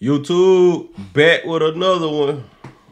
YouTube back with another one.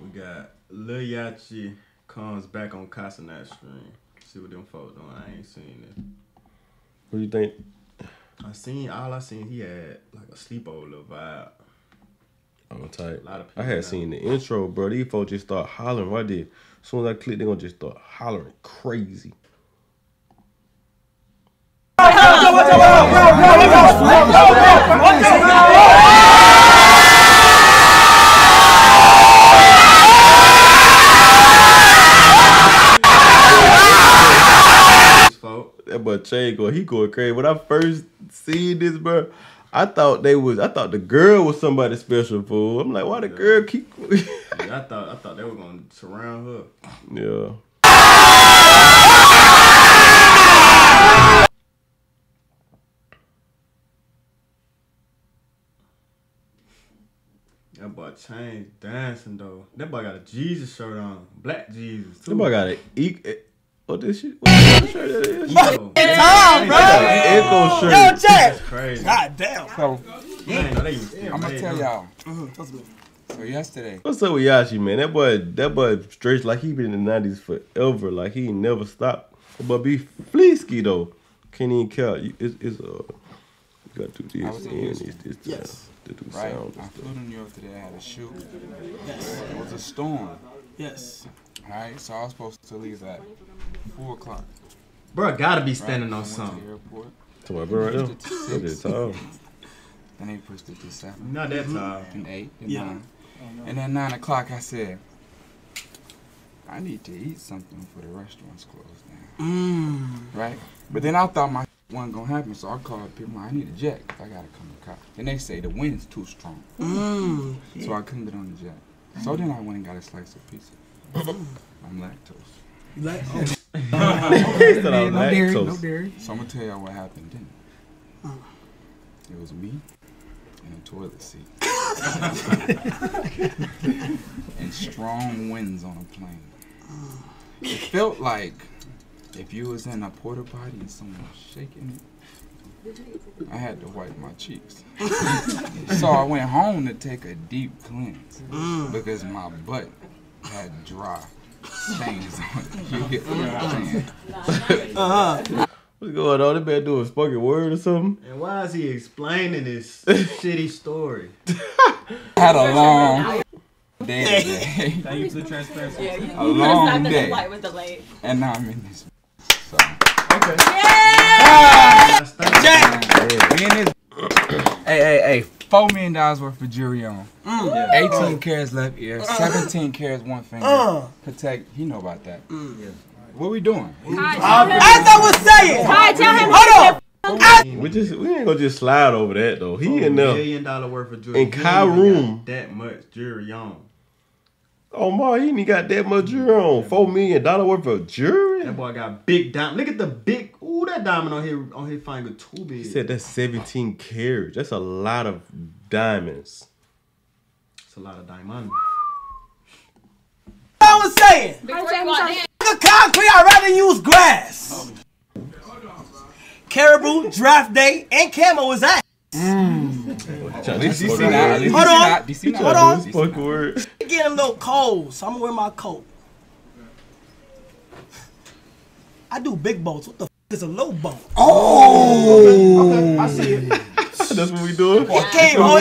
We got Lil Yachty comes back on Kai Cenat stream. See what them folks doing. I ain't seen it. What do you think? I seen he had like a sleepover little vibe. I'm tight. I had seen the intro, bro. These folks just start hollering right there. As soon as I click, they gonna just start hollering crazy. That boy Che going crazy. When I first seen this, bro, I thought the girl was somebody special, fool. I'm like, why the girl keep? Yeah, I thought they were gonna surround her. Yeah. That boy changed dancing though. That boy got a Jesus shirt on, black Jesus too. That boy got an What shirt that is? Fucking time, bro. Echo shirt. Yo, Jack. That's crazy. God damn. I'm gonna tell y'all. So yesterday. What's up with Yashi, man? That boy stretched like he been in the 90s forever. Like he never stopped. But be fleesky though. Can't even count. You got to do this and this. Yes. Right. I flew to New York today. I had a shoot. Yes. It was a storm. Yes. Alright, so I was supposed to leave at 4 o'clock. Bro, gotta be standing right? On something. To my bro right now? It then they pushed it to 7. Not that tall. And 8, and 9. Oh, no. And at 9 o'clock I said, I need to eat something for the restaurant's closed now. Right? But then I thought my wasn't gonna happen, so I called people, I need a jet. I gotta come to cop. And they say the wind's too strong. So I couldn't get on the jet. So then I went and got a slice of pizza. I'm lactose. Lactose. No dairy, no dairy. So I'm gonna tell y'all what happened then. It was me in a toilet seat. And strong winds on a plane. It felt like if you was in a porta potty and someone was shaking it, I had to wipe my cheeks. So I went home to take a deep cleanse because my butt had dry stains on it. You get what I'm saying? What's going on? They better do a spoken word or something. And why is he explaining this shitty story? Had a long day today. That you flew transparency. A long day. And now I'm in this. So. Okay. Yeah! Jack! Me and this. Hey. $4 million worth of jewelry on. 18 carats left ear, 17 carats one finger. Patek, he know about that. Yeah. What we doing? As I was saying, Kai, tell him. Hold on. We ain't gonna just slide over that though. He enough. $1 million worth of jewelry. In Kai room, that much jewelry on. Oh my, he ain't got that much jewelry on. $4 million worth of jewelry. That boy got big diamond. Look at the big. Ooh, that diamond on his finger too big. He said that's 17 carats. That's a lot of diamonds. It's a lot of diamonds. I was saying, concrete. I'd rather use grass. Oh. Caribou, draft day, and camo is ass. Hold on. I'm getting a little cold, so I'm gonna wear my coat. I do big boats. What the f is a low boat? Oh! Okay, I see it. That's what we doing. Wait, hold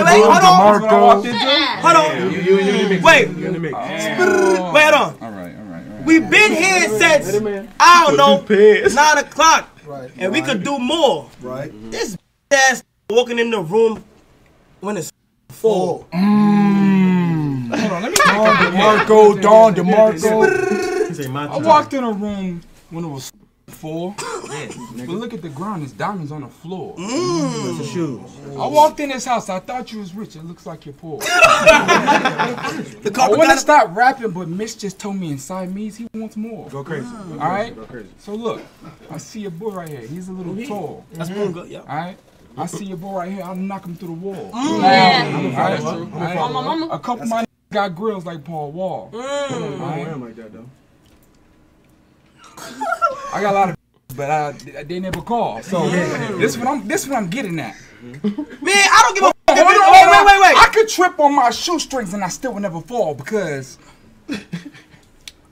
on. All right. We been here since, I don't know, 9 o'clock. Right. And we could do more. Right. This ass walking in the room when it's full. Hold on, let me Don DeMarco. I walked in a room when it was full. But look at the ground, there's diamonds on the floor. Those are shoes. I walked in this house, I thought you was rich, it looks like you're poor. I want to stop rapping, but Mitch just told me inside me he wants more. Go crazy. Alright? So look, I see a boy right here, he's a little tall. That's good, yeah. Alright? I see your boy right here, I'll knock him through the wall. A couple of my got grills like Paul Wall. I got a lot of but they never call. So this one I'm getting at. Man, I don't give a fuck. Wait. I could trip on my shoestrings and I still would never fall because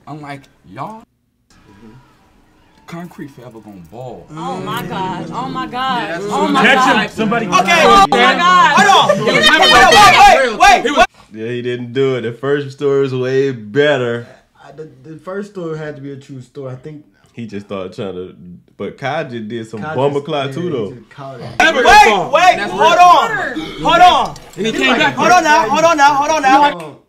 unlike y'all, concrete forever gonna ball. Oh my God! Oh my God! Oh my God! Catch him! Somebody! Okay! Oh my God! Hold on! Wait! Yeah, he didn't do it. The first story was way better. The first story had to be a true story. I think he just started trying to, but Kai just did some bumper clock too though. Wait, hold on. And he came back. Hold on now.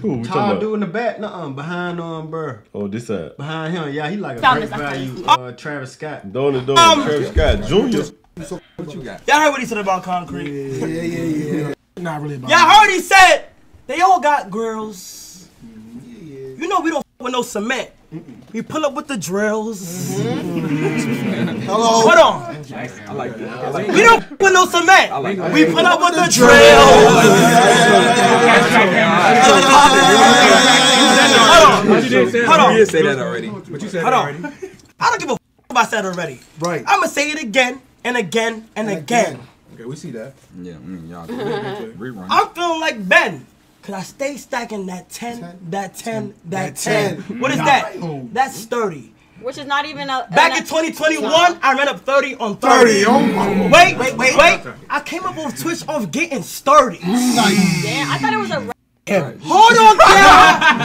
Who tall dude in the back, behind bro. Oh, this side. Behind him, yeah, he like a great value. Travis Scott. Travis Scott Jr. So what you got? Y'all heard what he said about concrete. Yeah. Not really about. Y'all heard he said they all got girls. Yeah. You know we don't with no cement. We pull up with the drills. Hello. Hold on. I like that. We don't put no cement. We pull up with the drills. Hold on. You said that already. But you said that already. I don't give a f if I said already. Right. I'm gonna say it again and again and again. Okay, we see that. Yeah, y'all rerun. I'm feeling like Ben. Cause I stay stacking that 10, that 10, that 10. What is that? That's 30. Which is not even a... Back in 2021, I ran up 30 on 30. Wait. I came up on Twitch off getting 30. Damn, I thought it was a... Hold on,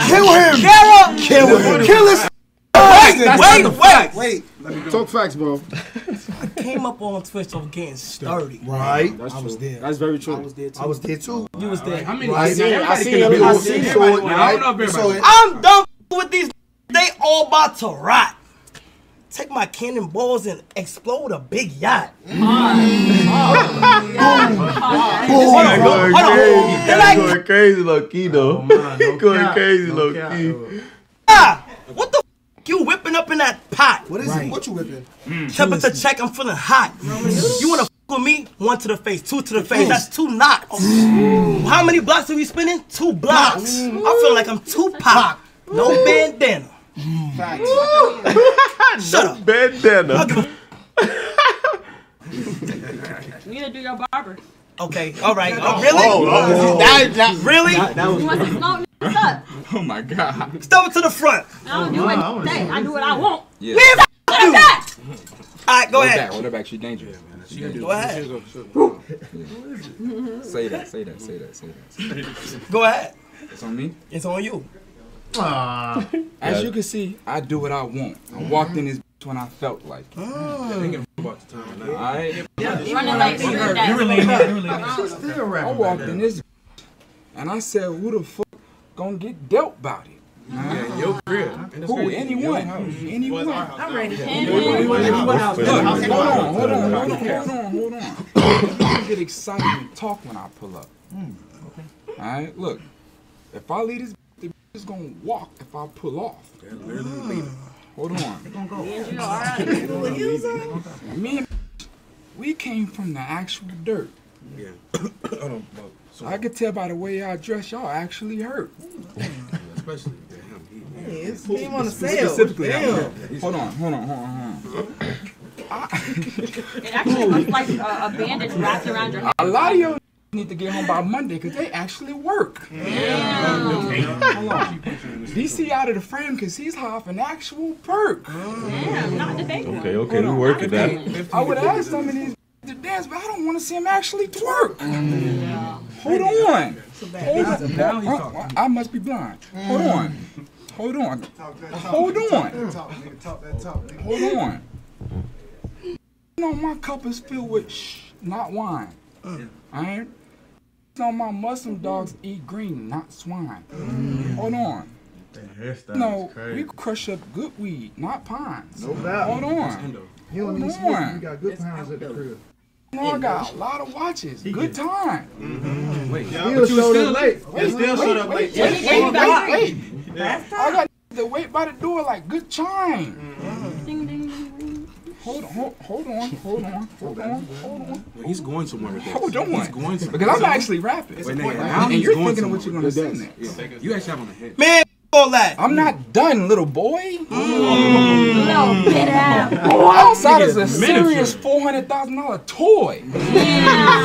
Kara! Kill him! Kara! Kill him! Kill his... Wait. Talk facts, bro. I came up on Twitch on getting sturdy. Right. That's true. I was there. That's very true. I was there too. You was there. I mean, I see it. I'm done with these. They all about to rot. Take my cannonballs and explode a big yacht. Boom. Going crazy, low key though. Going crazy, low key. What the? You whipping up in that pot. What is it? What you whipping? Temperature check, I'm feeling hot. You wanna f with me? 1 to the face, 2 to the face. That's 2 knots. How many blocks are we spinning? 2 blocks. I feel like I'm Tupac. No bandana. Shut up. Bandana. Neither do your barber. Okay, alright. Really? Oh my God. Step to the front. I don't do what you say. I do what I want. Yeah. Leave that to the back. All right, go ahead. Hold her back. She's dangerous. Go ahead. Say that. Go ahead. It's on me? It's on you. As you can see, I do what I want. I walked in this bitch when I felt like it. Alright? I walked in this bitch and I said, who the fuck gonna get dealt about it? Yeah, your crib. Who? Anyone? I'm ready. Hold on. I get excited and talk when I pull up. Okay. All right, look. If I leave this, the is gonna walk if I pull off. Hold on. Me and we came from the actual dirt. Yeah. So I could tell by the way y'all dress, y'all actually hurt. Especially him. It's him on the sale. Specifically, hold on. It actually looks like a bandage wrapped around your head. A lot of y'all need to get home by Monday because they actually work. Damn. DC out of the frame because he's half an actual perk. Damn, not debatable. Okay, we work at that. I would ask some of these to dance, but I don't want to see him actually twerk. Yeah. Hold on. I must be blind. Hold on. No, my cup is filled with not wine. Alright? No, my Muslim dogs eat green, not swine. Hold on. No, we crush up good weed, not pines. No doubt. Hold on. We got good pines at the crib. I got a lot of watches. Good time. Wait, you still late. You still showed up late. I got to wait by the door like good time. Hold on. He's going somewhere with this. Hold on. Because I'm actually rapping. And you're thinking of what you're going to do next. You actually have on the head. Man, all that. I'm not done, little boy. No, get out. Oh, outside is a serious $400,000 toy. Yeah.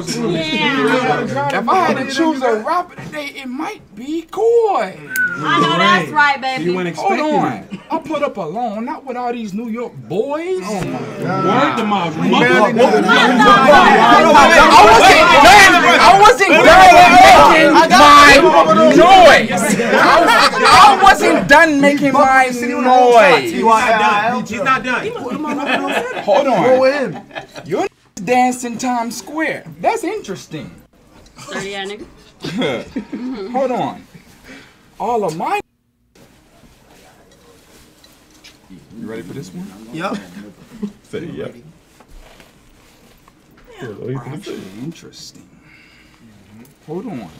If I had to choose a rapper today, it might be Koi. I know that's right, baby. Hold on. I put up alone, not with all these New York boys. Oh my God. Word to my mother. I wasn't done making my noise. He's not done. Hold on. You're danced in Times Square. That's interesting. Sorry, yeah, nigga. Hold on. All of my. You ready for this one? Yep. Say yep. Yeah. Actually interesting. Hold on.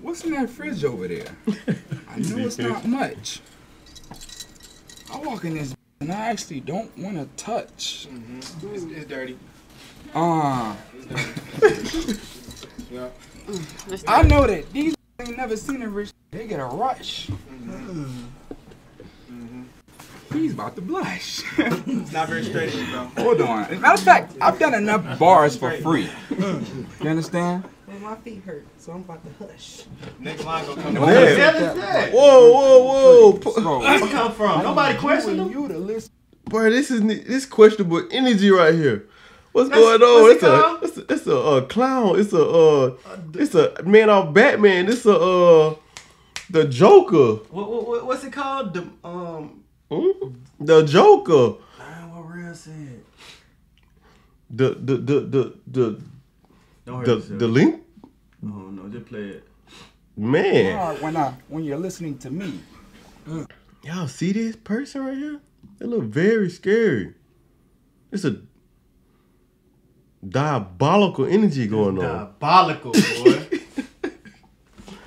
What's in that fridge over there? I know it's not much. I walk in this and I actually don't want to touch. Mm-hmm. It's dirty. I know that these ain't never seen a rich. They get a rush. Mm-hmm. He's about to blush. It's not very straight, bro. Hold on. As a matter of fact, I've done enough bars for free. You understand? My feet hurt, so I'm about to hush. Next line gonna come. Whoa, whoa, whoa! So, where you come from? Nobody questioned him. Boy, this questionable energy right here. What's going on? It's a clown. It's a man off Batman. It's the Joker. What's it called? The Joker. Man, what real said? The link. Oh no, just play it. Man. Hard when you're listening to me. Y'all see this person right here? They look very scary. It's a diabolical energy going on. Diabolical, boy.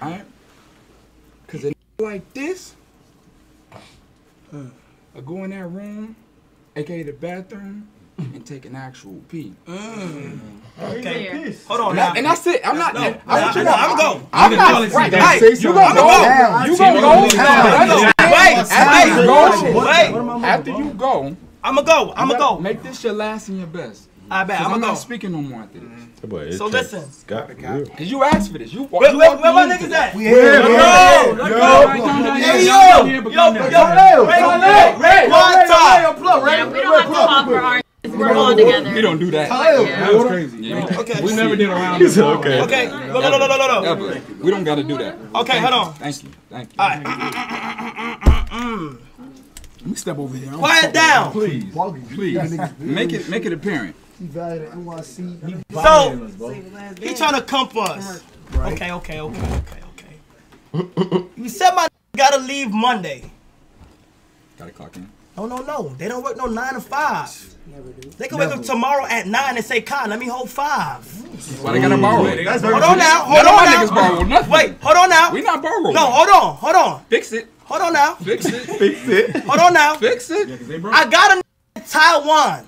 Alright. Cause a like this, I go in that room, aka the bathroom, and take an actual pee. Okay. Hold on now. And that's it. I'm going to go. After you go, I'm going to go. Make this shit last and your best. I bet. I'm not speaking no more after this. So listen. Because you asked for this. Where my niggas at? Yo. We're all together. We don't do that. That was crazy. Yeah. Okay. We never did a round. Okay. Okay. No. We don't gotta do that. Okay, hold on. Thank you. Thank you. All right. Let me step over here. Quiet down, please. Please. Make it apparent. So he trying to come for us. Okay. You said my gotta leave Monday. Gotta clock in. No. They don't work no 9 to 5. Never do. They can wake up tomorrow at 9 and say, "Kai, let me hold 5." Why they gotta borrow it? Hold on now. Wait, hold on now. We not borrowing. No, hold on. Fix it. Hold on now. Fix it. Hold on now. Fix it. Yeah, I got a in Taiwan.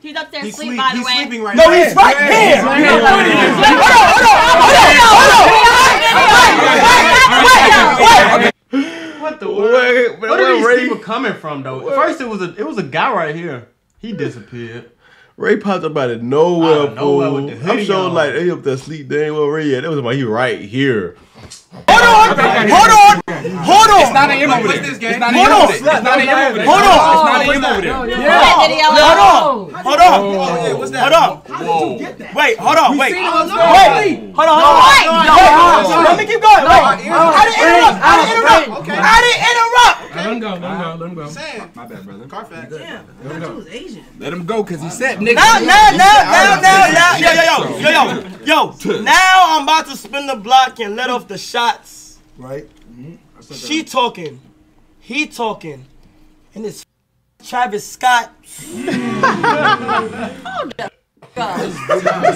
He's up there asleep, by the way. He's sleeping right now. No, he's right here. Hold on. What the word? Where are these people coming from, though? At first, it was a guy right here. He disappeared. Ray popped up out of nowhere, fool. I'm sure like they up there sleep. They ain't where Ray at. That was like he right here. Hold on. It's not an M over there. Hold on. Let me keep going. I didn't interrupt. Let him go. Sam. My bad, brother. Carfax. Yeah. I thought you was Asian. Let him go, cause he said nigga. No. Now I'm about to spin the block and let off the shots. Right. She talking, he talking, and it's Travis Scott. Oh, God.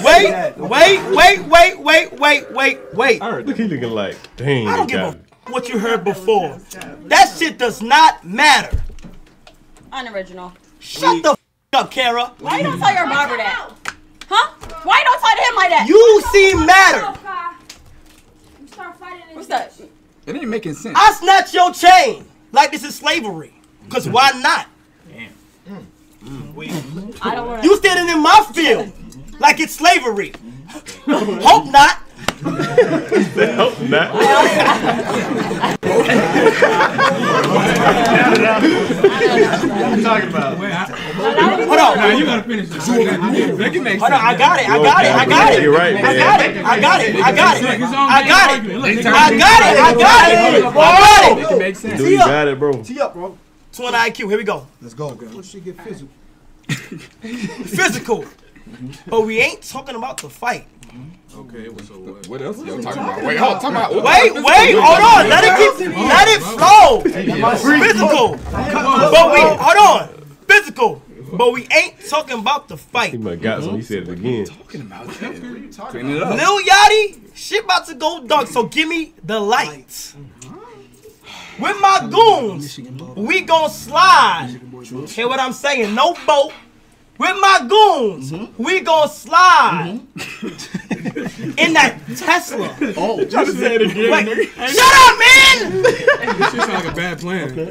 Wait. Look, he looking like, dang. I don't give a what you heard before. That shit does not matter. Unoriginal. Shut the up, Kara. Why you don't tell your barber that? Huh? Why you don't tell him like that? You seem madder. What's that? It ain't making sense. I snatch your chain like this is slavery. Because why not? Damn. Mm. Mm. Wait. I don't wanna... You standing in my field like it's slavery. Hope not. Hope not. What are you talking about? Hold on. Now you gotta finish this. Hold on, I got it. You're right, man. I got it. Make it make sense. Dude, you got it, bro. Tee up, bro. 21 IQ. Here we go. Let's go. Let's get physical. Physical. But we ain't talking about the fight. Okay, well, so what else y'all talking about? Wait, hold on. Wait, hold on. Let it flow. Physical. But we, hold on. Physical. But we ain't talking about the fight. He might got some. He said it again. What are you talking about? Clean it up. Lil Yachty, shit about to go dark, so give me the lights. With my goons, we gon' slide. Hear what I'm saying? No boat. With my goons, we gon' slide in that Tesla. Oh, just say it again. Like, shut up, man! This shit sound like a bad plan. Okay.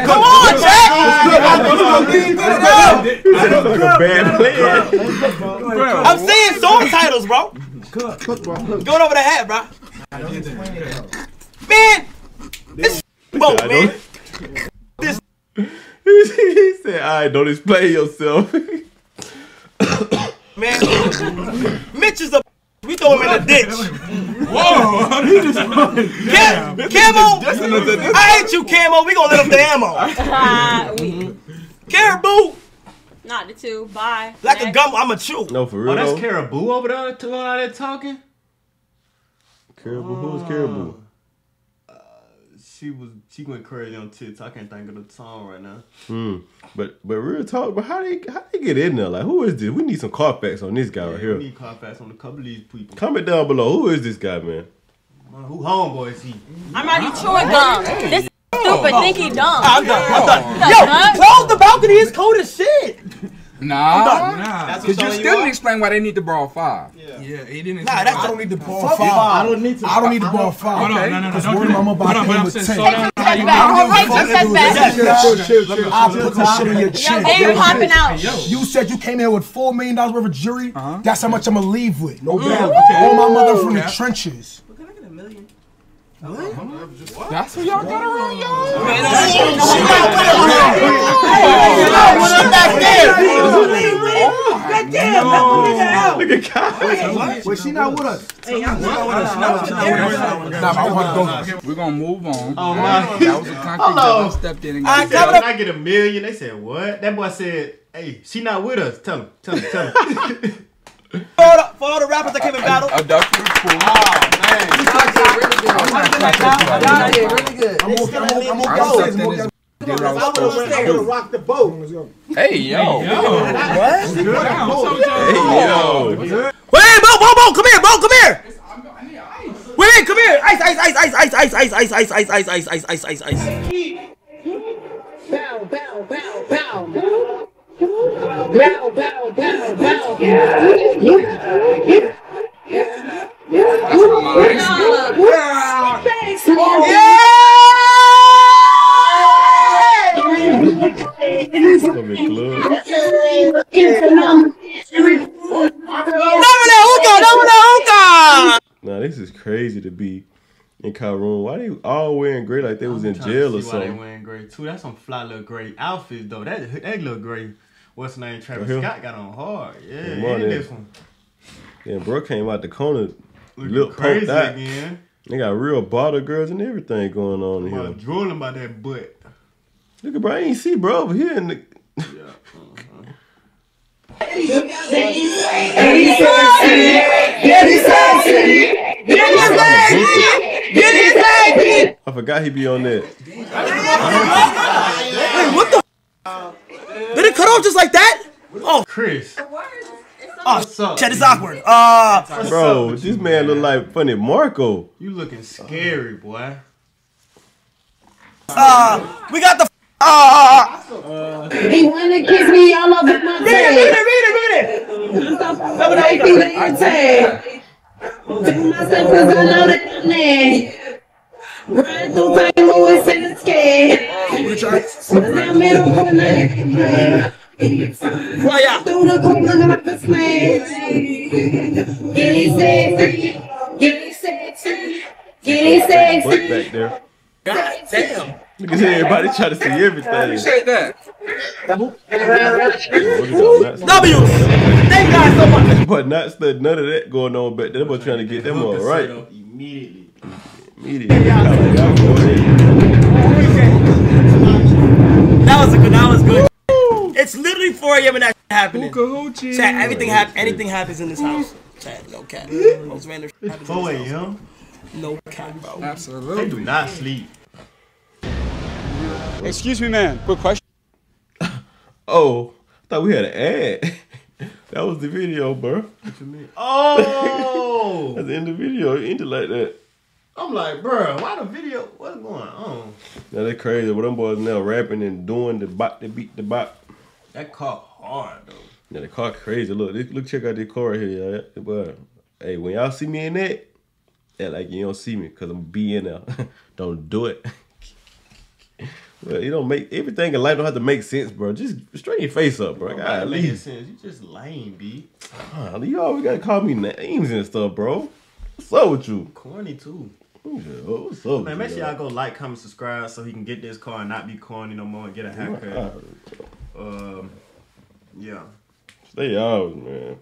Come on, Jack! That sounds like a bad plan. I'm saying song titles, bro. Going over the head, bro. Man, this boat, man. This. He said, "All right, don't explain yourself." Man, Mitch is a. We throw him in a ditch. Whoa! He just Camo. I hate you, Camo. We gonna let him the ammo. Caribou. Not the two. Bye. Like next. A gum, I'ma chew. No, for real. Oh, that's Caribou over there doing all that talking. Caribou. Who is Caribou? She went crazy on TikTok. I can't think of the song right now. But real talk, but how they get in there? Like, who is this? We need some Carfax on this guy right here. We need Carfax on a couple of these people. Comment down below. Who is this guy, man? Who homeboy is he? I'm already chewing gum. This is stupid. Think he dumb. I'm done. Yo, close the balcony. It's cold as shit. Nah. Because you still didn't explain why they need the ball 5. Yeah, he didn't explain. Nah, that's I don't need the ball 5. I don't need the ball five. No. Because one of them about to take. I'll put the shit in your chest. You said you came here with $4 million worth of jury. That's how much I'm gonna leave with. No doubt. All my mother from the trenches. What? That's who y'all got around, y'all. She not with us. Look at Kai. Wait, she not with us. We're gonna move on. Oh my. That was a concrete step in. And I get $1 million. They said what? That boy said, "Hey, she not with us." Tell him. For all the rappers that came in battle. I'm gonna rock the boat. Hey, yo. What? Hey, yo. Wait, Bo, come here. Wait, come here. Ice. Bow. Bow. Now this is crazy to be in Cairo. Why they all wearing gray like they was in jail or something? They wearing gray too. That's some fly little gray outfits though. That little gray. What's his name? Travis Scott got on hard. Yeah, this one. Then bro came out the corner. Looking crazy again. They got real bottle girls and everything going on here. I'm drooling by that butt. Look at bro. I ain't see bro over here in the. I forgot he be on that. Wait, what the? Did it cut off just like that? Oh, Chris. Oh, that is awkward. Bro, this man look like funny Marco. You looking scary, boy. We got the. He wanna kiss me all over my face. Read it. Take my slippers, I know that I'm there. Run through St. Louis in the sky. Now me don't put nothing in. Why y'all? Through the corner of the sled. Getting sexy, getting sexy, getting sexy. What's back there? God damn. Look at everybody trying to see everything. Appreciate that. W! Thank God so much. But not studying none of that going on back there. They're trying to get them all right. Immediately. Immediately. That was good. It's literally 4 a.m. and that's happening. Chat, everything happens in this house. Chat, no cap. Most random shit happens in this house. No cap, bro. Absolutely. They do not sleep. Excuse me, man. Quick question. Oh, I thought we had an ad. That was the video, bro. What you mean? Oh! That's the end of the video. It ended like that. I'm like, bro, why the video? What's going on? Now that's crazy. But them boys now rapping and doing the bop, the beat, the bop. That car hard, though. Now the car crazy. Look, check out this car right here, y'all. Hey, when y'all see me in that, act like you don't see me, because I'm being there. Don't do it. Well, you don't make everything in life don't have to make sense, bro. Just straighten your face up, bro. God, leave. Sense. You just lame, B. You always gotta call me names and stuff, bro. What's up with you? Corny too. What's up? Man, make sure y'all go like, comment, subscribe so he can get this car and not be corny no more and get a haircut. Yeah. Stay out, man.